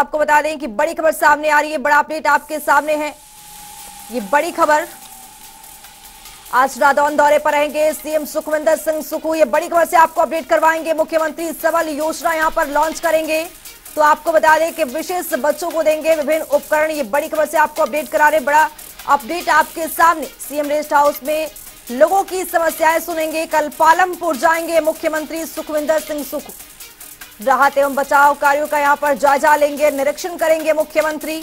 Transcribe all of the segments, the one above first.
आपको बता दें कि बड़ी खबर सामने आ रही है, बड़ा अपडेट आपके सामने है। ये बड़ी खबर, आज नादौन दौरे पर रहेंगे सीएम सुखविंदर सिंह सुक्खू। ये बड़ी खबर से आपको अपडेट करवाएंगे। मुख्यमंत्री सबल योजना यहां पर लॉन्च करेंगे। तो आपको बता दें कि विशेष बच्चों को देंगे विभिन्न उपकरण। ये बड़ी खबर से आपको अपडेट करा रहे, बड़ा अपडेट आपके सामने। सीएम रेस्ट हाउस में लोगों की समस्याएं सुनेंगे। कल पालमपुर जाएंगे मुख्यमंत्री सुखविंदर सिंह सुक्खू। राहत एवं बचाव कार्यों का यहां पर जायजा लेंगे, निरीक्षण करेंगे मुख्यमंत्री।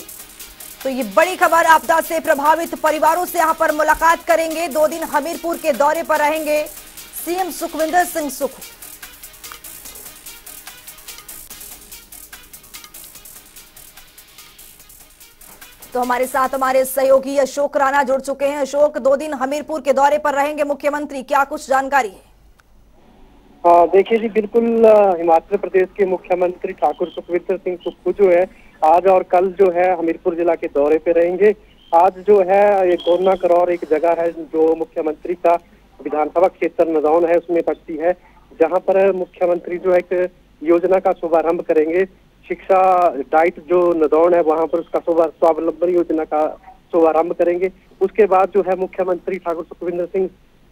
तो ये बड़ी खबर, आपदा से प्रभावित परिवारों से यहां पर मुलाकात करेंगे। 2 दिन हमीरपुर के दौरे पर रहेंगे सीएम सुखविंदर सिंह सुक्खू। तो हमारे साथ हमारे सहयोगी अशोक राणा जुड़ चुके हैं। अशोक, 2 दिन हमीरपुर के दौरे पर रहेंगे मुख्यमंत्री, क्या कुछ जानकारी है? देखिए जी, बिल्कुल हिमाचल प्रदेश के मुख्यमंत्री ठाकुर सुखविंदर सिंह सुक्खू जो है आज और कल जो है हमीरपुर जिला के दौरे पे रहेंगे। आज जो है ये कोरोना करौर एक जगह है जो मुख्यमंत्री का विधानसभा क्षेत्र नदौन है, उसमें पड़ती है, जहां पर मुख्यमंत्री जो एक योजना का शुभारंभ करेंगे। शिक्षा डाइट जो नदौन है वहां पर उसका स्वावलंबन योजना का शुभारंभ करेंगे। उसके बाद जो है मुख्यमंत्री ठाकुर सुखविंदर सिंह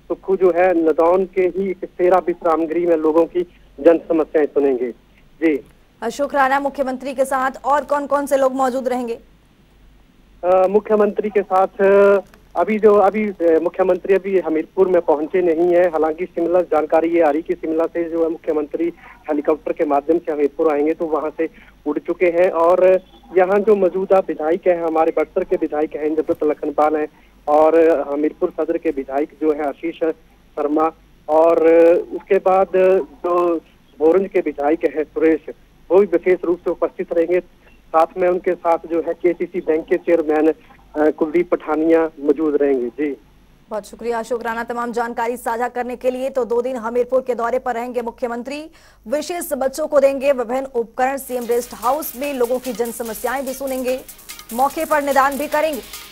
सुक्खू जो है नदौन के ही एक सेरा विश्राम गृह में लोगों की जन समस्याएं सुनेंगे। जी अशोक राणा, मुख्यमंत्री के साथ और कौन कौन से लोग मौजूद रहेंगे? मुख्यमंत्री के साथ अभी मुख्यमंत्री अभी हमीरपुर में पहुंचे नहीं है। हालांकि शिमला जानकारी ये आ रही कि शिमला से जो है मुख्यमंत्री हेलीकॉप्टर के माध्यम से हमीरपुर आएंगे, तो वहां से उड़ चुके हैं। और यहाँ जो मौजूदा विधायक हैं, हमारे बक्सर के विधायक हैं जबरतलखनपाल हैं, और हमीरपुर सदर के विधायक जो है आशीष शर्मा, और उसके बाद जो भोरंज के विधायक हैं सुरेश, वो भी विशेष रूप से उपस्थित रहेंगे। साथ में उनके साथ जो है केसीसी बैंक के चेयरमैन कुलदीप पठानिया मौजूद रहेंगे। जी बहुत शुक्रिया अशोक राणा, तमाम जानकारी साझा करने के लिए। तो 2 दिन हमीरपुर के दौरे पर रहेंगे मुख्यमंत्री। विशेष बच्चों को देंगे विभिन्न उपकरण। सीएम रेस्ट हाउस में लोगों की जन समस्याएं भी सुनेंगे, मौके पर निदान भी करेंगे।